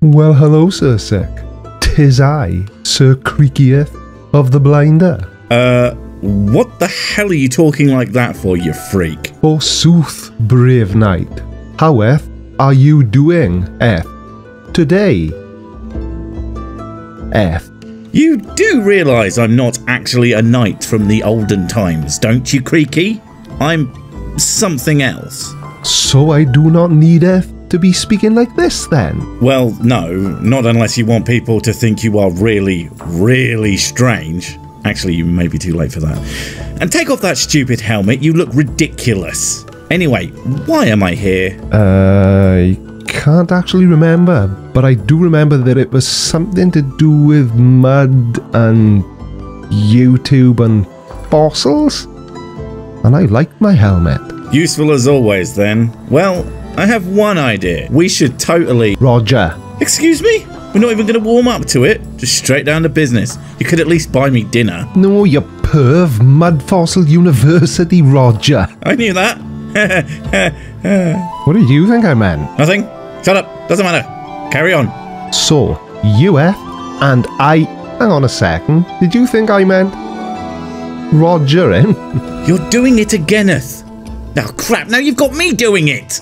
Well, hello, Sir Sic. 'Tis I, Sir Creakyeth of the Blinder. What the hell are you talking like that for, you freak? Forsooth, brave knight. Howeth are you doing, Eth, today? Eth. You do realise I'm not actually a knight from the olden times, don't you, Creaky? I'm something else. So I do not need Eth to be speaking like this, then? Well, no, not unless you want people to think you are really, really strange. Actually, you may be too late for that. And take off that stupid helmet, you look ridiculous. Anyway, why am I here? I can't actually remember, but I do remember that it was something to do with mud and YouTube and fossils. And I liked my helmet. Useful as always, then. Well, I have one idea. We should totally... Roger. Excuse me? We're not even going to warm up to it. Just straight down to business. You could at least buy me dinner. No, you perv. Mud Fossil University, Roger. I knew that. What did you think I meant? Nothing. Shut up. Doesn't matter. Carry on. So, you F and I... Hang on a second. Did you think I meant... Roger, eh? You're doing it again, Eth. Oh, crap. Now you've got me doing it.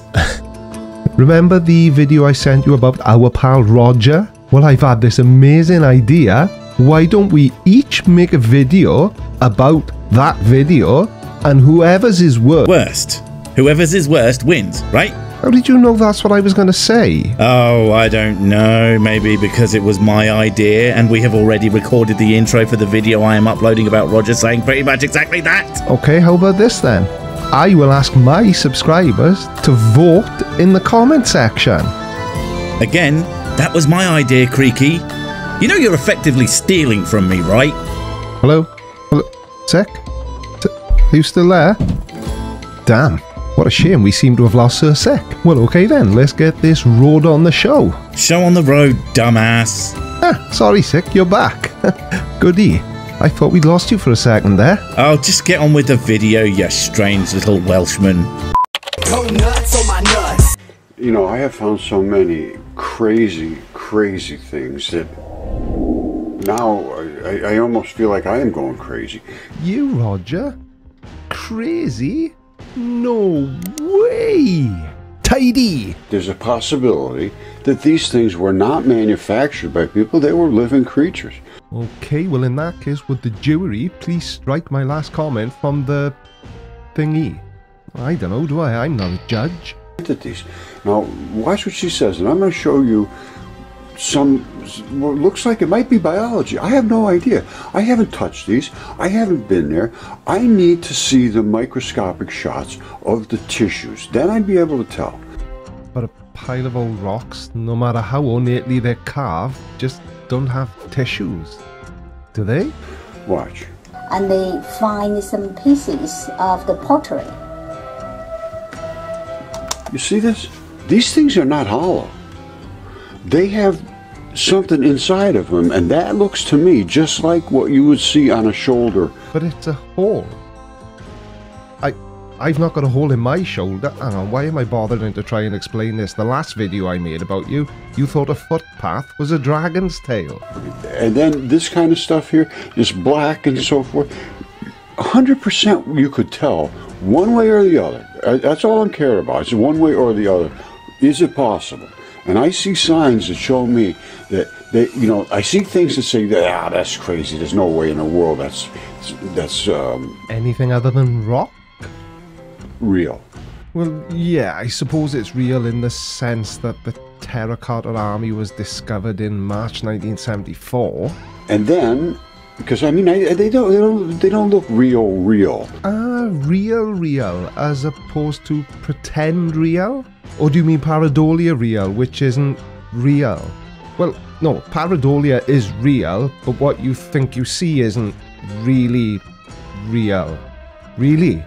Remember the video I sent you about our pal Roger? Well, I've had this amazing idea. Why don't we each make a video about that video, and whoever's is worst... Worst. Whoever's is worst wins, right? How did you know that's what I was going to say? Oh, I don't know. Maybe because it was my idea, and we have already recorded the intro for the video I am uploading about Roger saying pretty much exactly that. Okay, how about this then? I will ask my subscribers to vote in the comment section. Again, that was my idea, Creaky. You know you're effectively stealing from me, right? Hello? Hello? Sic? Are you still there? Damn, what a shame we seem to have lost Sir Sic. Well, okay then, let's get this road on the show. Show on the road, dumbass. Ah, sorry, Sic, you're back. Goodie. I thought we'd lost you for a second there. Oh, just get on with the video, you strange little Welshman. Go nuts on my nuts. You know, I have found so many crazy, crazy things that now I almost feel like I am going crazy. You, Roger? Crazy? No way! Tidy! There's a possibility that these things were not manufactured by people, they were living creatures. Okay, well in that case, would the jury please strike my last comment from the thingy? I don't know, do I? I'm not a judge. Entities. Now, watch what she says, and I'm going to show you some, what looks like it might be biology. I have no idea. I haven't touched these. I haven't been there. I need to see the microscopic shots of the tissues. Then I'd be able to tell. But a pile of old rocks, no matter how ornately they're carved, just... don't have tissues, do they? Watch. And they find some pieces of the pottery. You see this? These things are not hollow. They have something inside of them, and that looks to me just like what you would see on a shoulder. But it's a hole. I've not got a hole in my shoulder. Hang on, why am I bothering to try and explain this? The last video I made about you, you thought a footpath was a dragon's tail. And then this kind of stuff here is black and so forth. 100% you could tell one way or the other. That's all I'm caring about. It's one way or the other. Is it possible? And I see signs that show me that, you know, I see things that say, ah, that's crazy. There's no way in the world that's anything other than rock? Real. Well, yeah, I suppose it's real in the sense that the Terracotta Army was discovered in March 1974. And then, because I mean, they don't look real. Real, as opposed to pretend real? Or do you mean pareidolia real, which isn't real? Well, no, pareidolia is real, but what you think you see isn't really real. Really?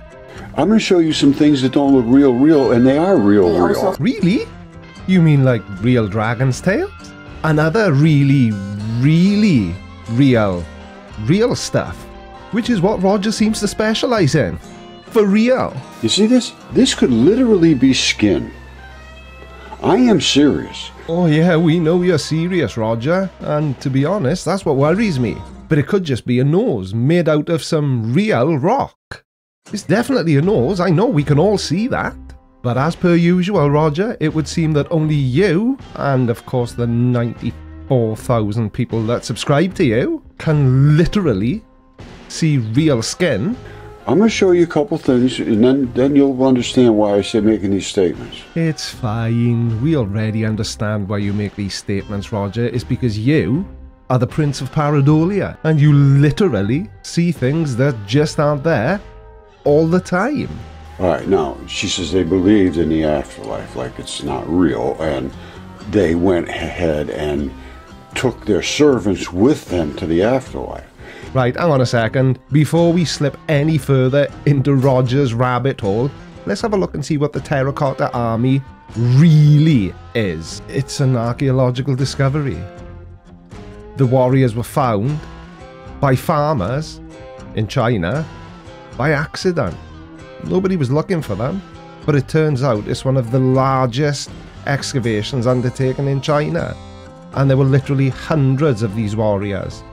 I'm going to show you some things that don't look real, and they are real. Really? You mean like real dragon's tails? Another really real stuff, which is what Roger seems to specialize in. For real. You see this? This could literally be skin. I am serious. Oh yeah, we know you're serious, Roger, and to be honest, that's what worries me. But it could just be a nose made out of some real rock. It's definitely a nose, I know we can all see that. But as per usual, Roger, it would seem that only you, and of course the 94,000 people that subscribe to you, can literally see real skin. I'm going to show you a couple things, and then you'll understand why I say making these statements. It's fine. We already understand why you make these statements, Roger. It's because you are the Prince of Pareidolia, and you literally see things that just aren't there all the time. All right, now, she says they believed in the afterlife, like it's not real, and they went ahead and took their servants with them to the afterlife. Right, hang on a second. Before we slip any further into Roger's rabbit hole, let's have a look and see what the Terracotta Army really is. It's an archaeological discovery. The warriors were found by farmers in China by accident. Nobody was looking for them, but it turns out it's one of the largest excavations undertaken in China. And there were literally hundreds of these warriors,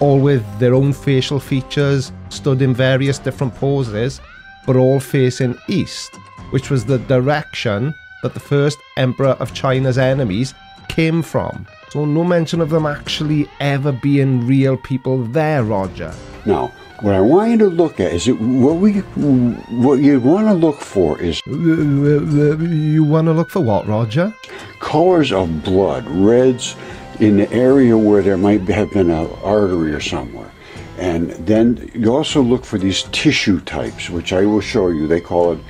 all with their own facial features, stood in various different poses, but all facing east, which was the direction that the first emperor of China's enemies came from. So no mention of them actually ever being real people there, Roger. Now, what I want you to look at is what you want to look for is... You want to look for what, Roger? Colors of blood, reds, in the area where there might have been an artery or somewhere. And then you also look for these tissue types, which I will show you. They call it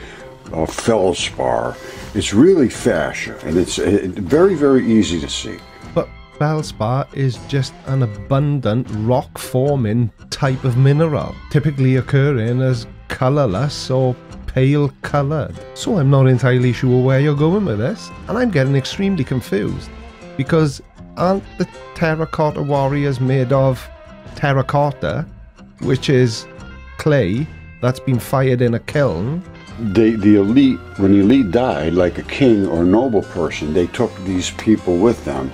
feldspar. It's really fascia, and it's very, very easy to see. But feldspar is just an abundant rock-forming type of mineral, typically occurring as colorless or pale colored. So I'm not entirely sure where you're going with this, and I'm getting extremely confused, because aren't the Terracotta Warriors made of terracotta, which is clay that's been fired in a kiln? The elite, when the elite died, like a king or a noble person, they took these people with them.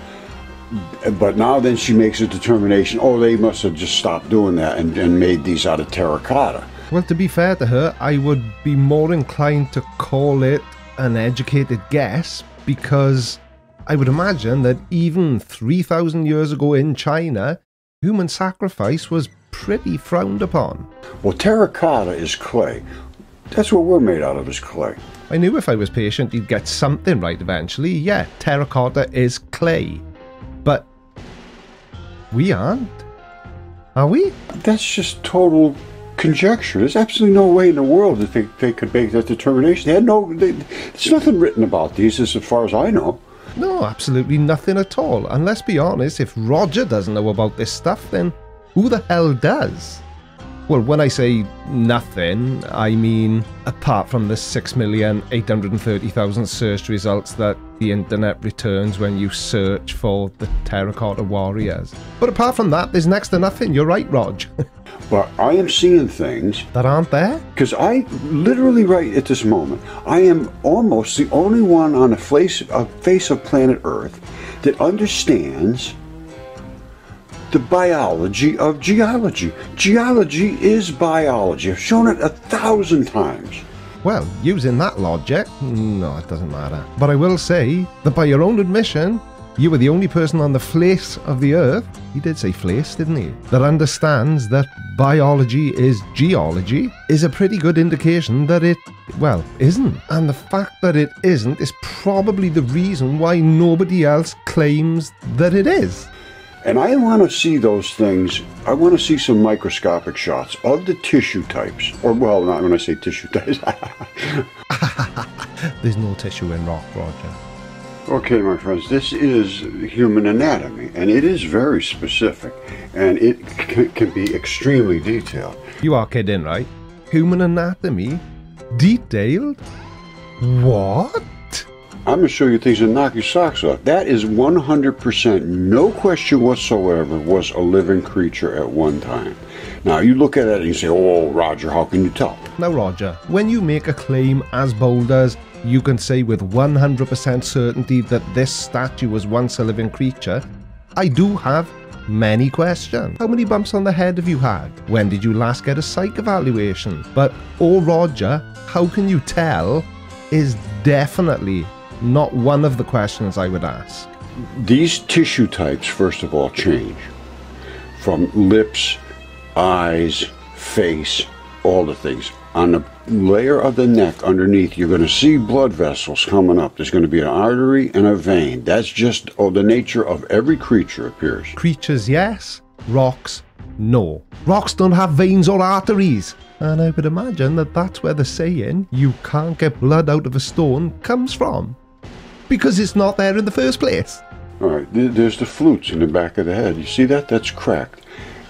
But now then she makes a determination, oh, they must have just stopped doing that and made these out of terracotta. Well, to be fair to her, I would be more inclined to call it an educated guess, because I would imagine that even 3,000 years ago in China, human sacrifice was pretty frowned upon. Well, terracotta is clay. That's what we're made out of, is clay. I knew if I was patient, you'd get something right eventually. Yeah, terracotta is clay. But we aren't, are we? That's just total conjecture. There's absolutely no way in the world that they could make that determination. They had no... there's nothing written about these as far as I know. No, absolutely nothing at all. And let's be honest, if Roger doesn't know about this stuff, then who the hell does? Well, when I say nothing, I mean apart from the 6,830,000 search results that the internet returns when you search for the Terracotta Warriors. But apart from that, there's next to nothing. You're right, Rog. But I am seeing things that aren't there. Because I literally, right at this moment, I am almost the only one on the face of planet Earth that understands the biology of geology. Geology is biology. I've shown it 1,000 times. Well, using that logic, no, it doesn't matter. But I will say that by your own admission, you were the only person on the face of the Earth, he did say face, didn't he, that understands that biology is geology, is a pretty good indication that it, well, isn't. And the fact that it isn't is probably the reason why nobody else claims that it is. And I want to see those things. I want to see some microscopic shots of the tissue types. Or, well, not when I say tissue types. There's no tissue in rock, Roger. Okay, my friends, this is human anatomy, and it is very specific, and it can be extremely detailed. You are kidding, right? Human anatomy? Detailed? What? I'm going to show you things that knock your socks off. That is 100%, no question whatsoever, was a living creature at one time. Now, you look at it and you say, oh, Roger, how can you tell? Now, Roger, when you make a claim as bold as you can say with 100% certainty that this statue was once a living creature, I do have many questions. How many bumps on the head have you had? When did you last get a psych evaluation? But oh Roger, how can you tell is definitely not one of the questions I would ask. These tissue types, first of all, change from lips, eyes, face, all the things. On the layer of the neck underneath, you're going to see blood vessels coming up. There's going to be an artery and a vein. That's just the nature of every creature appears. Creatures, yes. Rocks, no. Rocks don't have veins or arteries. And I would imagine that that's where the saying, you can't get blood out of a stone, comes from. Because it's not there in the first place. All right, there's the flutes in the back of the head. You see that? That's cracked.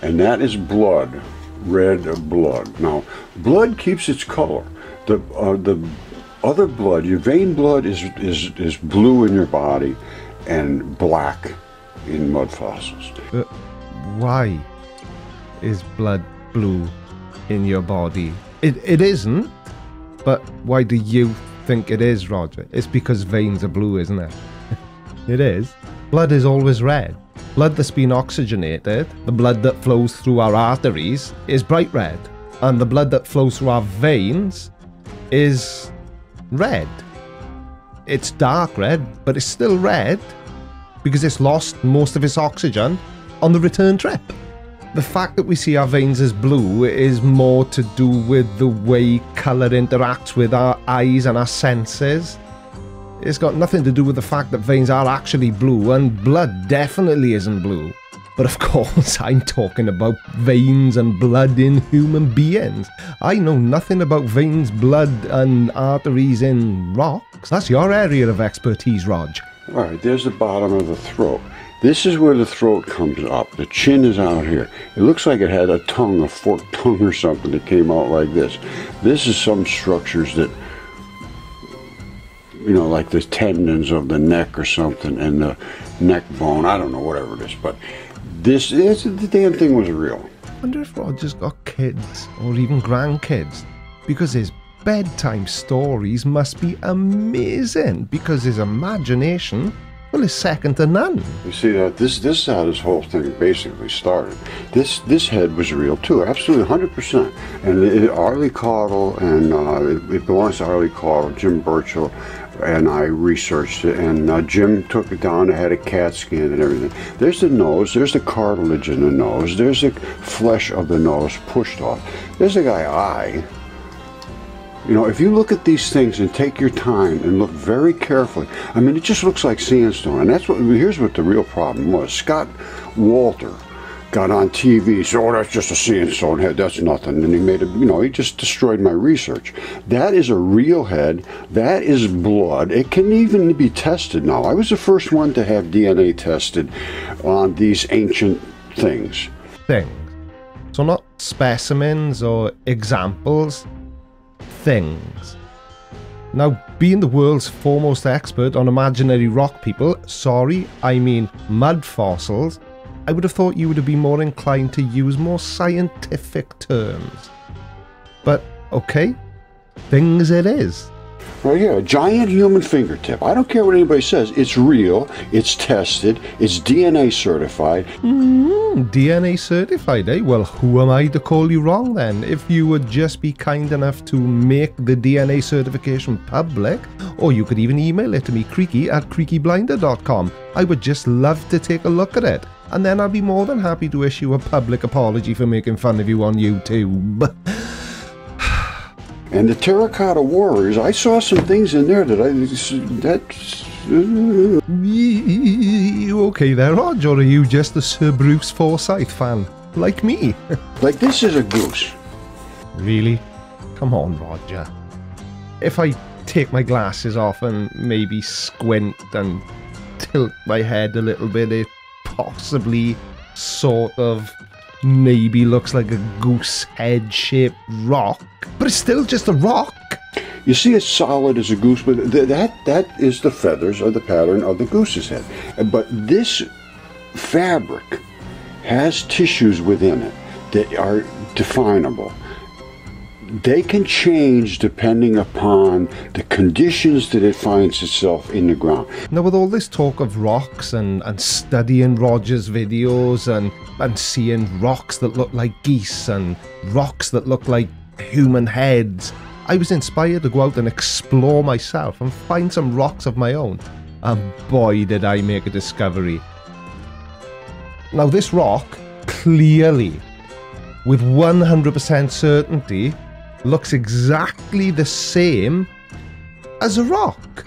And that is blood, red blood. Now, blood keeps its color. The other blood, your vein blood is blue in your body and black in mud fossils. Why is blood blue in your body? It isn't, but why do you think it is, Roger? It's because veins are blue, isn't it? It is. Blood is always red. Blood that's been oxygenated, the blood that flows through our arteries, is bright red. And the blood that flows through our veins is red. It's dark red, but it's still red because it's lost most of its oxygen on the return trip. The fact that we see our veins as blue is more to do with the way colour interacts with our eyes and our senses. It's got nothing to do with the fact that veins are actually blue, and blood definitely isn't blue. But of course, I'm talking about veins and blood in human beings. I know nothing about veins, blood, and arteries in rocks. That's your area of expertise, Rog. All right, there's the bottom of the throat. This is where the throat comes up. The chin is out here. It looks like it had a tongue, a forked tongue or something that came out like this. This is some structures that, you know, like the tendons of the neck or something and the neck bone. I don't know, whatever it is, but this the damn thing was real. I wonder if Roger's got kids or even grandkids, because his bedtime stories must be amazing, because his imagination, well, it's second to none. You see that? This is how this whole thing basically started. This head was real too, absolutely 100%. And Arlie Caudle, and it belongs to Arlie Caudle, Jim Burchill, and I researched it, and Jim took it down. It had a cat skin and everything. There's the nose, there's the cartilage in the nose, there's the flesh of the nose pushed off. There's the guy's eye. You know, if you look at these things and take your time and look very carefully, I mean, it just looks like sandstone. And that's what, here's what the real problem was. Scott Walter got on TV, said, oh, that's just a sandstone head, that's nothing. And he made it, you know, he just destroyed my research. That is a real head. That is blood. It can even be tested now. I was the first one to have DNA tested on these ancient things. So not specimens or examples. Things. Now, being the world's foremost expert on imaginary rock people, sorry, I mean mud fossils, I would have thought you would have been more inclined to use more scientific terms. But, okay, things it is. Right here, a giant human fingertip. I don't care what anybody says, it's real, it's tested, it's DNA certified. DNA certified, eh? Well, who am I to call you wrong then? If you would just be kind enough to make the DNA certification public, or you could even email it to me, creaky@creakyblinder.com. I would just love to take a look at it, and then I'll be more than happy to issue a public apology for making fun of you on YouTube. And the Terracotta Warriors, I saw some things in there that You okay there, Rog, or are you just a Sir Bruce Forsythe fan, like me? Like, this is a goose. Really? Come on, Roger. If I take my glasses off and maybe squint and tilt my head a little bit, it possibly sort of maybe looks like a goose head-shaped rock, but it's still just a rock. You see, it's solid as a goose, but that is the feathers or the pattern of the goose's head. But this fabric has tissues within it that are definable. they can change depending upon the conditions that it finds itself in the ground. Now, with all this talk of rocks and studying Roger's videos and seeing rocks that look like geese and rocks that look like human heads, I was inspired to go out and explore myself and find some rocks of my own. And boy, did I make a discovery. Now, this rock clearly, with 100% certainty, looks exactly the same as a rock.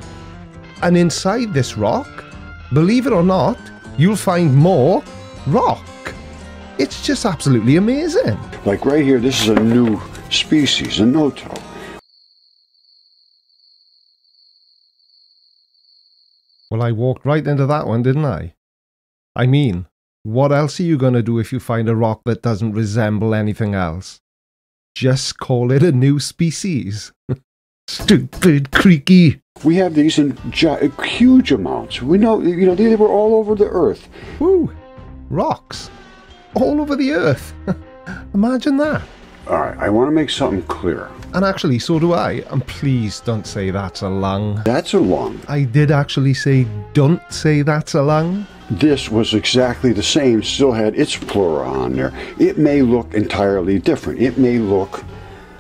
And inside this rock, believe it or not, you'll find more rock. It's just absolutely amazing. Like right here, this is a new species, a no-toe. Well, I walked right into that one, didn't I? I mean, what else are you going to do if you find a rock that doesn't resemble anything else? Just call it a new species. Stupid Creaky. We have these in huge amounts. We know, you know, they were all over the earth. Woo! Rocks. All over the earth. Imagine that. All right, I want to make something clear. And actually, so do I. And please don't say that's a lung. That's a lung. I did actually say don't say that's a lung. This was exactly the same, still had its pleura on there. It may look entirely different. It may look...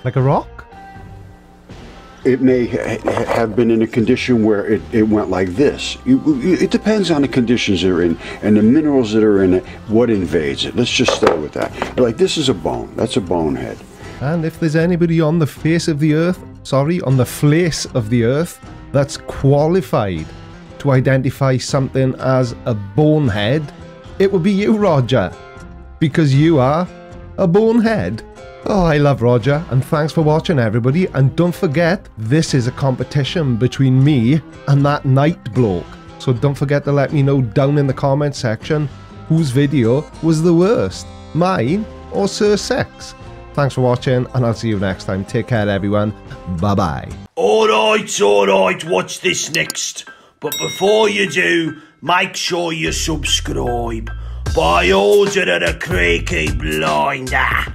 like a rock? It may have been in a condition where it went like this. It depends on the conditions they're in and the minerals that are in it, what invades it. Let's just start with that. Like, this is a bone. That's a bonehead. And if there's anybody on the face of the earth, sorry, on the face of the earth, that's qualified to identify something as a bonehead, it would be you, Roger, because you are a bonehead. Oh, I love Roger, and thanks for watching, everybody. And don't forget, this is a competition between me and that night bloke, so don't forget to let me know down in the comment section whose video was the worst, mine or Sir Sic's. Thanks for watching, and I'll see you next time. Take care, everyone. Bye-bye. All right, watch this next. But before you do, make sure you subscribe by order of the Creaky Blinder.